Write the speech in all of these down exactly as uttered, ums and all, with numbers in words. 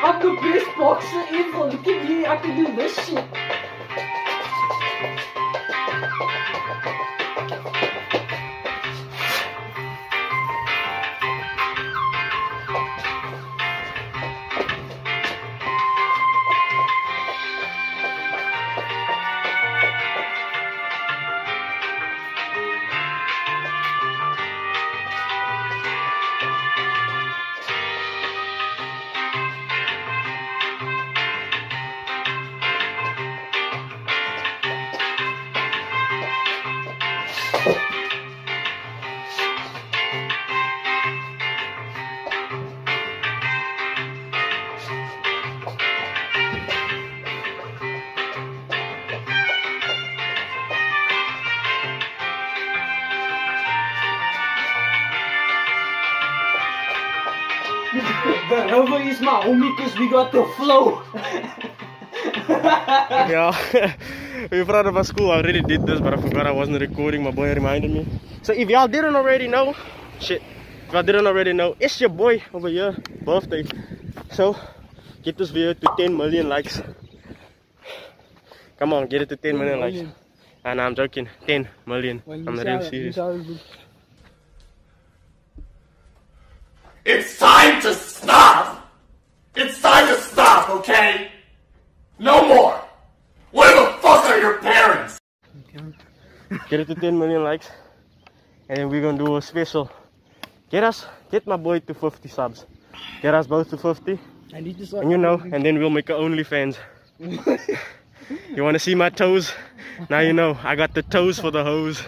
I could be a spokesman for the T V. I could do this shit. The river is my homie because we got the flow. Yeah, we thought it was cool. I already did this, but I forgot I wasn't recording. My boy reminded me. So if y'all didn't already know, shit, if y'all didn't already know, it's your boy over here, birthday. So get this video to ten million likes. Come on, get it to ten million likes. And I'm joking, ten million. I'm not even serious. It's time to stop! It's time to stop, okay? No more! Where the fuck are your parents? Okay. Get it to ten million likes, and then we're gonna do a special. Get us, get my boy to fifty subs. Get us both to fifty. I need to start, and you know, and then we'll make our Onlyfans. You wanna see my toes? Now you know, I got the toes for the hose.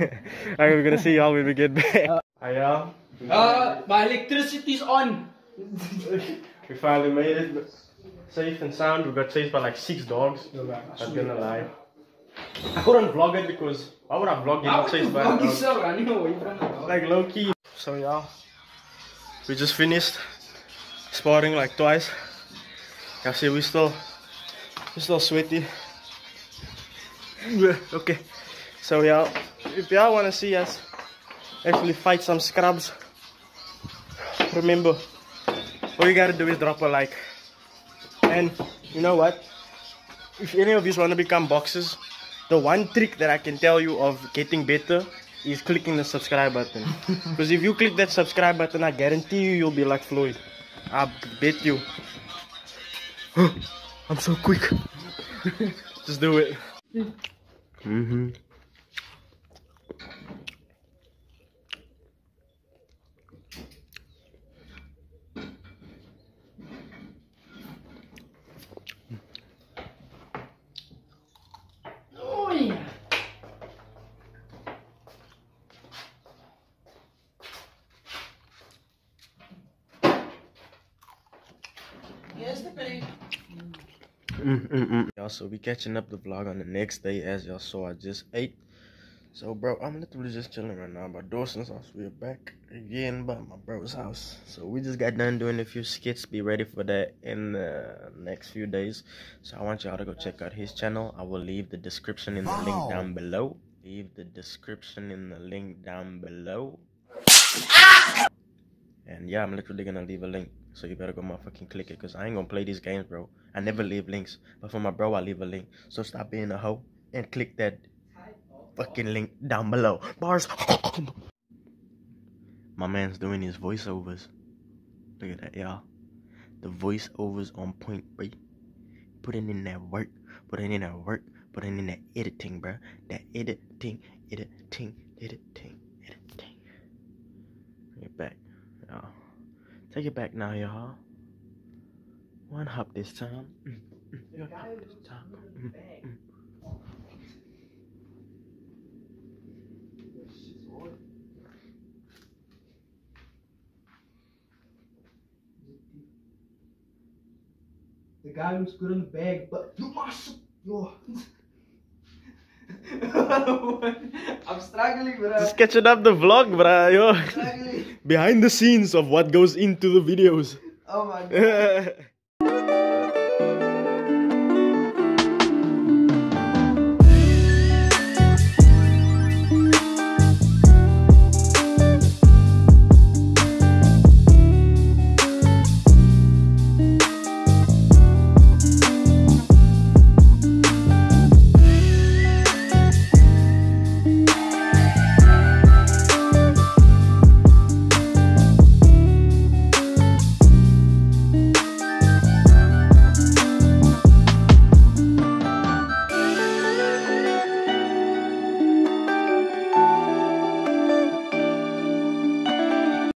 Alright, we're gonna see y'all when we get back. Uh, I am. Uh, my electricity's on. We finally made it safe and sound. We got chased by like six dogs. No, man, I'm gonna lie. I couldn't vlog it because why would I vlog getting chased by dogs? So, I know where you're from. Like low key. So yeah, we just finished sparring like twice. I see we still, we still sweaty. Okay. So yeah, if y'all wanna see us actually fight some scrubs, remember, all you gotta do is drop a like. And you know what, if any of you want to become boxers, the one trick that I can tell you of getting better is clicking the subscribe button. Because if you click that subscribe button, I guarantee you you'll be like Floyd. I bet you. I'm so quick. Just do it. Mm-hmm. Mm, mm, mm. Y'all, so we catching up the vlog on the next day. As y'all saw, I just ate. So bro, I'm literally just chilling right now by Dawson's house. We're back again by my bro's house. So we just got done doing a few skits. Be ready for that in the next few days. So I want y'all to go check out his channel. I will leave the description in the wow. link down below. Leave the description in the link down below. Ah! And yeah, I'm literally gonna leave a link. So you better go motherfucking click it, because I ain't gonna play these games, bro. I never leave links. But for my bro, I leave a link. So stop being a hoe and click that fucking link down below. Bars. My man's doing his voiceovers. Look at that, y'all. The voiceovers on point, bro. Putting in that work. Putting in that work. Putting in that editing, bro. That editing, editing, editing, editing. Bring it back, y'all. Take it back now, y'all. One hop this time. Mm, mm, one hop this time. Mm, mm. The guy looks good in the bag, but you must. I'm struggling, bro. Just catching up the vlog, bro. Yo. Behind the scenes of what goes into the videos. Oh my god.